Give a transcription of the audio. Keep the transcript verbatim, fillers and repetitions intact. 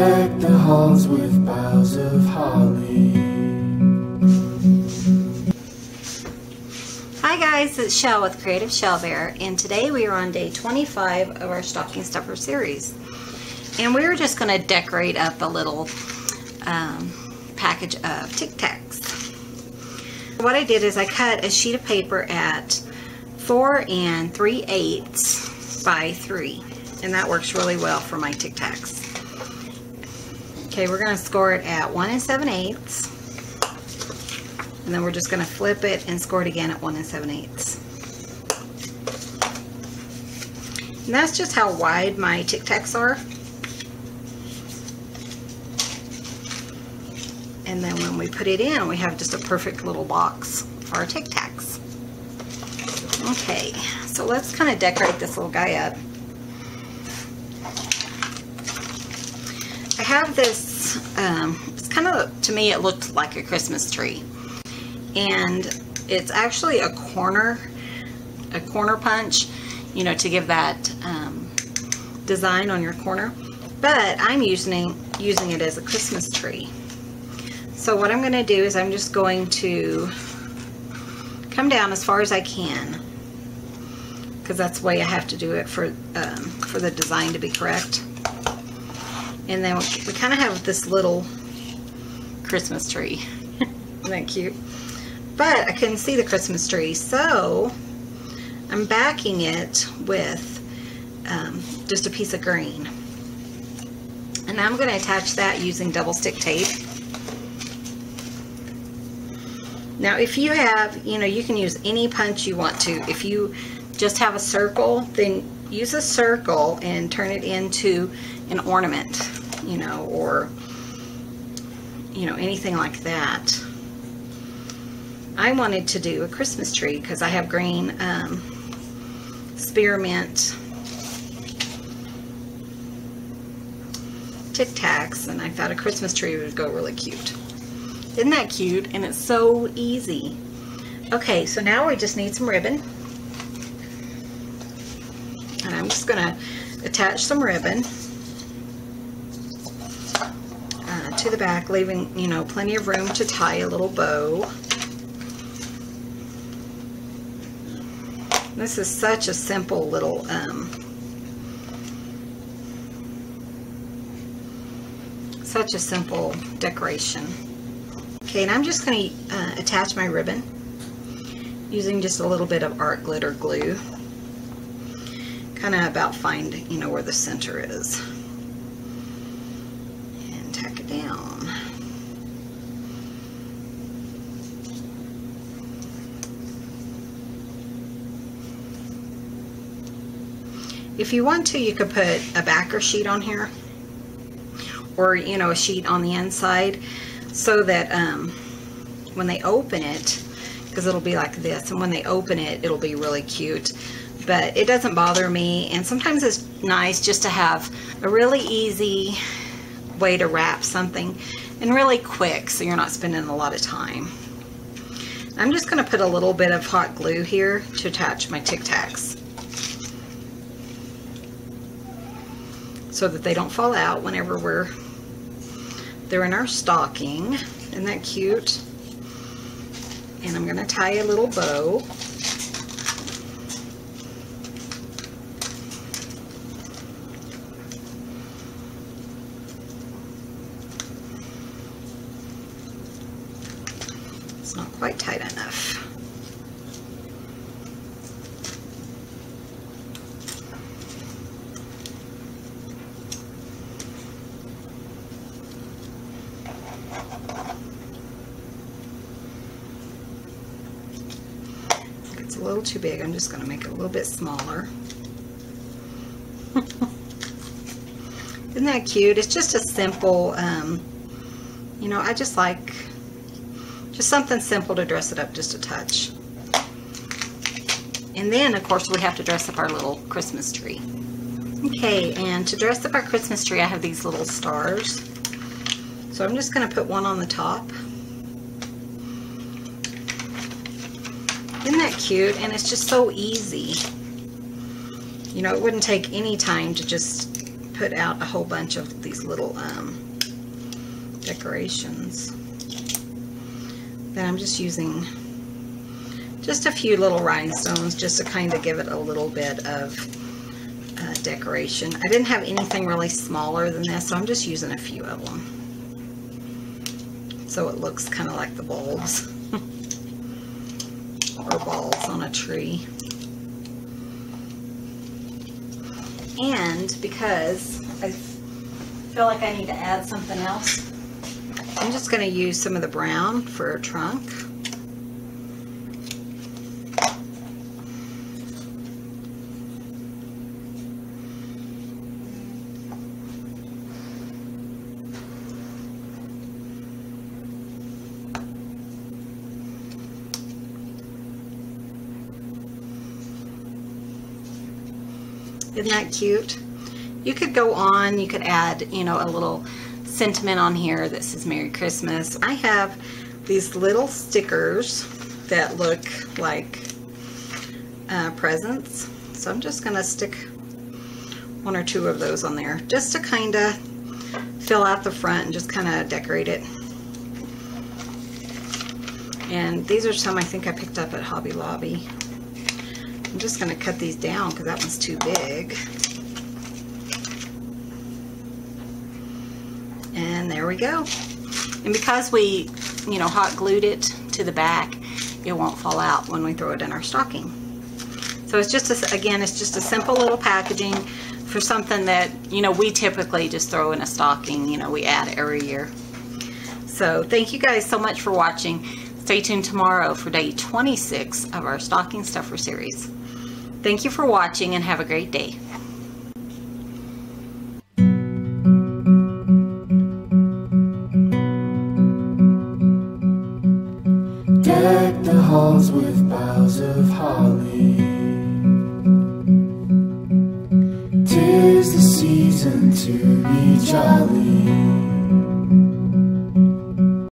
deck the halls with boughs of holly. Hi guys, it's Shell with Creative Shell Bear, and today we are on day twenty-five of our stocking stuffer series. And we were just going to decorate up a little um, package of Tic Tacs. What I did is I cut a sheet of paper at four and three eighths by three, and that works really well for my Tic Tacs. Okay, we're going to score it at one and seven eighths, and then we're just going to flip it and score it again at one and seven eighths. And that's just how wide my Tic Tacs are. And then when we put it in, we have just a perfect little box for our Tic Tacs. Okay, so let's kind of decorate this little guy up. I have this, um, it's kind of, to me it looked like a Christmas tree. And it's actually a corner, a corner punch, you know, to give that um, design on your corner. But I'm using, using it as a Christmas tree. So what I'm going to do is I'm just going to come down as far as I can, because that's the way I have to do it for um, for the design to be correct. And then we kind of have this little Christmas tree. Isn't that cute? But I couldn't see the Christmas tree, so I'm backing it with um, just a piece of green. And I'm going to attach that using double stick tape. Now if you have, you know, you can use any punch you want to. If you just have a circle, then use a circle and turn it into an ornament, you know, or, you know, anything like that. I wanted to do a Christmas tree because I have green um, spearmint Tic Tacs, and I thought a Christmas tree would go really cute. Isn't that cute? And it's so easy. Okay, so now we just need some ribbon. And I'm just going to attach some ribbon uh, to the back, leaving, you know, plenty of room to tie a little bow. This is such a simple little um, such a simple decoration. Okay, and I'm just going to uh, attach my ribbon using just a little bit of art glitter glue. Kind of about find, you know, where the center is. And tack it down. If you want to, you could put a backer sheet on here. Or, you know, a sheet on the inside, so that um, when they open it, because it'll be like this, and when they open it, it'll be really cute. But it doesn't bother me, and sometimes it's nice just to have a really easy way to wrap something, and really quick, so you're not spending a lot of time. I'm just going to put a little bit of hot glue here to attach my Tic Tacs, so that they don't fall out whenever we're they're in our stocking. Isn't that cute? And I'm going to tie a little bow. It's not quite tight enough. It's a little too big. I'm just going to make it a little bit smaller. Isn't that cute? It's just a simple, um, you know, I just like just something simple to dress it up just a touch. And then, of course, we have to dress up our little Christmas tree. Okay, and to dress up our Christmas tree, I have these little stars. So I'm just going to put one on the top. Isn't that cute? And it's just so easy. You know, it wouldn't take any time to just put out a whole bunch of these little um, decorations that I'm just using, just a few little rhinestones just to kind of give it a little bit of uh, decoration. I didn't have anything really smaller than this, so I'm just using a few of them. So it looks kind of like the bulbs or balls on a tree. And because I feel like I need to add something else, I'm just going to use some of the brown for a trunk. Isn't that cute? You could go on, you could add, you know, a little sentiment on here that says Merry Christmas. I have these little stickers that look like uh, presents. So I'm just going to stick one or two of those on there just to kind of fill out the front and just kind of decorate it. And these are some I think I picked up at Hobby Lobby. I'm just going to cut these down because that one's too big. And there we go. And because we, you know, hot glued it to the back, it won't fall out when we throw it in our stocking. So it's just, a, again, it's just a simple little packaging for something that, you know, we typically just throw in a stocking, you know, we add every year. So thank you guys so much for watching. Stay tuned tomorrow for day twenty-six of our stocking stuffer series. Thank you for watching and have a great day. Deck the halls with boughs of holly. Tis the season to be jolly.